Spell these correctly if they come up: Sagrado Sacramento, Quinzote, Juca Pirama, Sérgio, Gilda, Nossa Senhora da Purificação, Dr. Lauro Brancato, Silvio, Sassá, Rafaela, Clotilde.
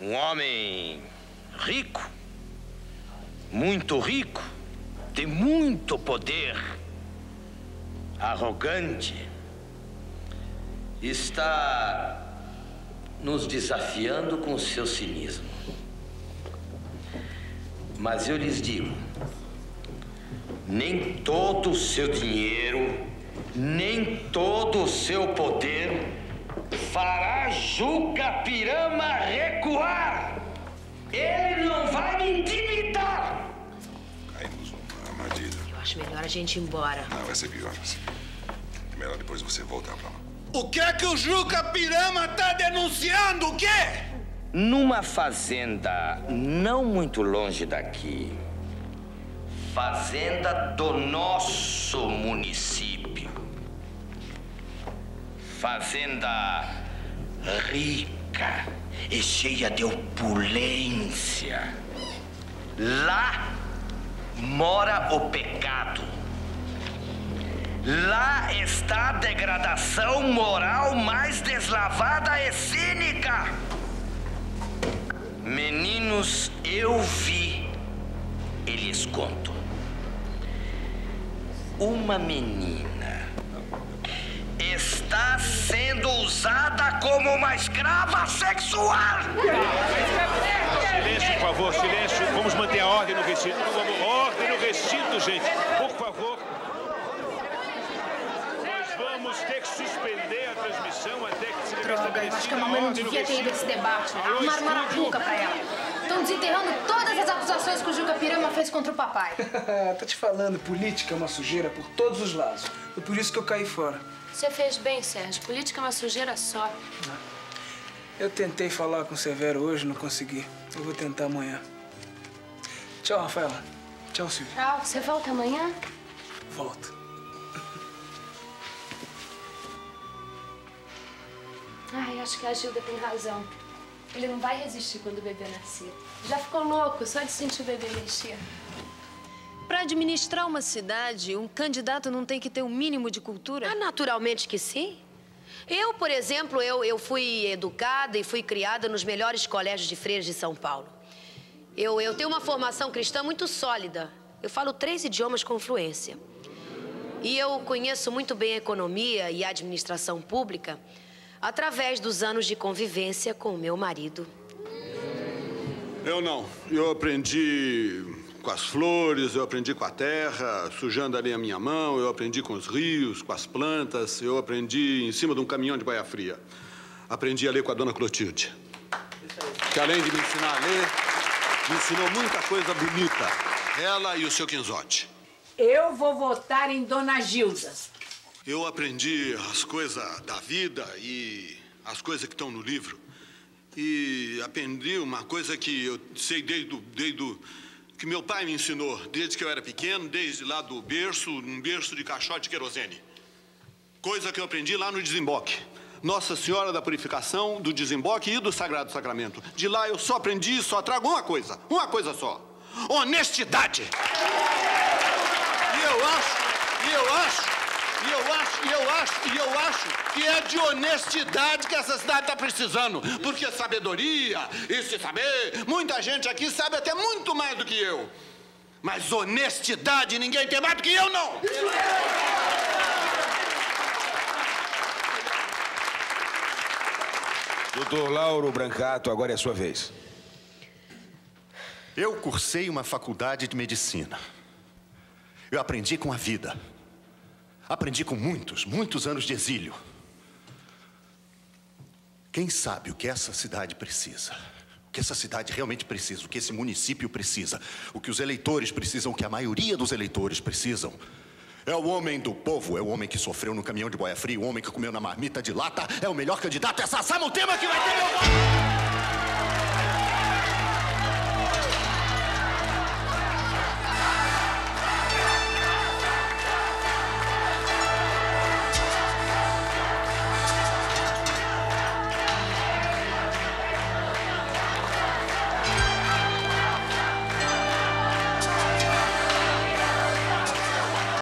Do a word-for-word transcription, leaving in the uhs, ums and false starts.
Um homem rico, muito rico, de muito poder, arrogante, está nos desafiando com seu cinismo. Mas eu lhes digo, nem todo o seu dinheiro, nem todo o seu poder fará Juca Pirama recuar. Ele não vai me intimidar. Caímos numa armadilha. Eu acho melhor a gente ir embora. Não, vai ser pior. É melhor depois você voltar pra lá. O que é que o Juca Pirama tá denunciando? O quê? Numa fazenda não muito longe daqui, fazenda do nosso município, fazenda rica e cheia de opulência, lá mora o pecado, lá está a degradação moral mais deslavada e cínica. Meninos, eu vi e lhes conto. Uma menina está sendo usada como uma escrava sexual! Silêncio, por favor, silêncio. Vamos manter a ordem no recinto. Ordem no recinto, gente. Por favor. Nós vamos ter que suspender a transmissão até que se droga, eu acho que a mamãe não devia ter ido esse debate. Arrumaram uma maracuca pra ela. Estão desenterrando todas as acusações que o Juca Pirama fez contra o papai. Tá te falando, política é uma sujeira por todos os lados. Foi por isso que eu caí fora. Você fez bem, Sérgio. Política é uma sujeira só. Eu tentei falar com o Severo hoje, não consegui. Eu vou tentar amanhã. Tchau, Rafaela. Tchau, Silvio. Tchau. Você volta amanhã? Volto. Ai, acho que a Gilda tem razão. Ele não vai resistir quando o bebê nascer. Já ficou louco só de sentir o bebê mexer. Para administrar uma cidade, um candidato não tem que ter um mínimo de cultura? Ah, naturalmente que sim. Eu, por exemplo, eu, eu fui educada e fui criada nos melhores colégios de freiras de São Paulo. Eu, eu tenho uma formação cristã muito sólida. Eu falo três idiomas com fluência. E eu conheço muito bem a economia e a administração pública através dos anos de convivência com o meu marido. Eu não. Eu aprendi com as flores, eu aprendi com a terra, sujando ali a minha mão, eu aprendi com os rios, com as plantas, eu aprendi em cima de um caminhão de baia fria. Aprendi a ler com a dona Clotilde, que além de me ensinar a ler, me ensinou muita coisa bonita. Ela e o seu Quinzote. Eu vou votar em dona Gilda. Eu aprendi as coisas da vida e as coisas que estão no livro. E aprendi uma coisa que eu sei desde, desde o, que meu pai me ensinou, desde que eu era pequeno, desde lá do berço, um berço de caixote de querosene. Coisa que eu aprendi lá no desemboque. Nossa Senhora da Purificação, do desemboque e do Sagrado Sacramento. De lá eu só aprendi e só trago uma coisa, uma coisa só. Honestidade! E eu acho, e eu acho... E eu acho, e eu acho, e eu acho que é de honestidade que essa cidade está precisando. Porque sabedoria, isso saber, muita gente aqui sabe até muito mais do que eu. Mas honestidade ninguém tem mais do que eu, não! doutor Lauro Brancato, agora é a sua vez. Eu cursei uma faculdade de medicina. Eu aprendi com a vida. Aprendi com muitos, muitos anos de exílio. Quem sabe o que essa cidade precisa? O que essa cidade realmente precisa? O que esse município precisa? O que os eleitores precisam? O que a maioria dos eleitores precisam? É o homem do povo, é o homem que sofreu no caminhão de boia fria, o homem que comeu na marmita de lata, é o melhor candidato, é Sassá, o tema que vai ter meu voto!